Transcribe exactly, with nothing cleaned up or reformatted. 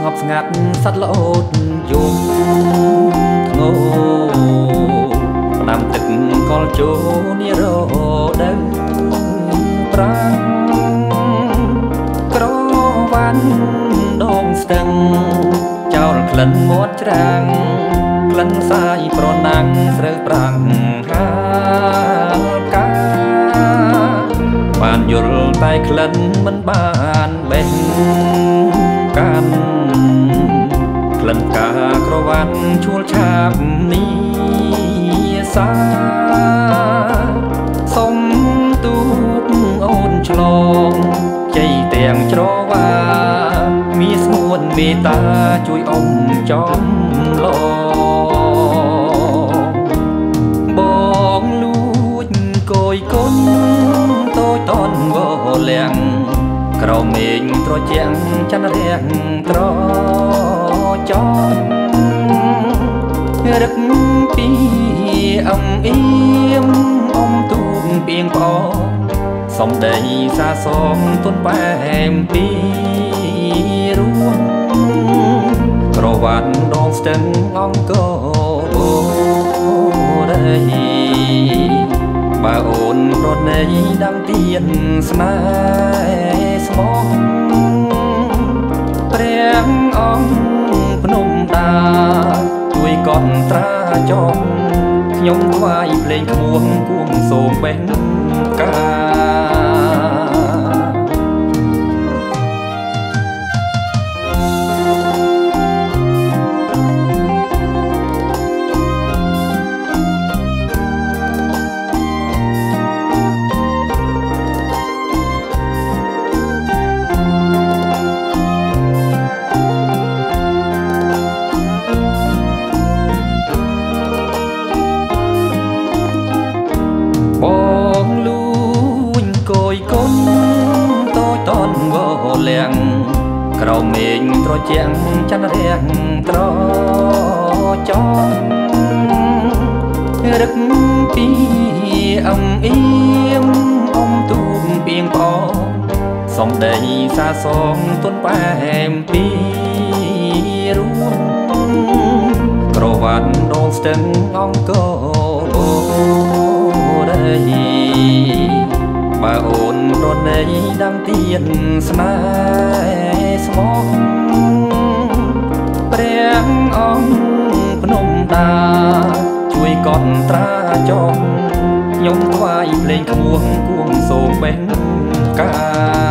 ស្ងប់ស្ងាត់សត្វល្អតយំធ្ងោដាំទឹកកលជោនិរោដើមប្រាំងក្រវ៉ាន់ដងស្ទឹងចោលក្លិនមាត់ច្រាំងក្លិនសាយប្រណាំងស្រូវប្រាំងហាលកាបានយល់តែក្លិនមិនបានបេះកាន់ក្លិនកាក្រវ៉ាន់ឈួលឆាបនេះសាសុំទូកអូនឆ្លងជ័យទាំងច្រវាមានស្មួនមេត្តាជួយអមចំឡបងលួចកយគុណតូចតនវលាំងក្រមេងត្រជាក់ចន្ទរាំងត្រចន់រឹកពីអំអៀមអំទូកពីងផ្អសំដីសាសងទុនបែមពីរួងក្រវ៉ាន់ដងស្ទឹងអង្គរបើអូនរត់នៃដាំទៀនស្នេហ៍ស្មោះព្រះអង្គភ្នំតាជួយកត់ត្រាចងខ្ញុំថ្វាយភ្លេងខ្មួងគួងសូមបេះកាក្រមេងត្រជាក់ចន្ទរាំងត្រចន់រឹកពីអំអៀមអំទូកពីងផ្អសំដីសាសងទុនបែមពីរួងក្រវ៉ាន់ដងស្ទឹងអង្គររីបើអូនរត់នៃដាំទៀនស្នេហ៍ស្មោះព្រះអង្គភ្នំតាជួយកត់ត្រាចងខ្ញុំថ្វាយភ្លេងខ្មួងគួងសូមបេះកា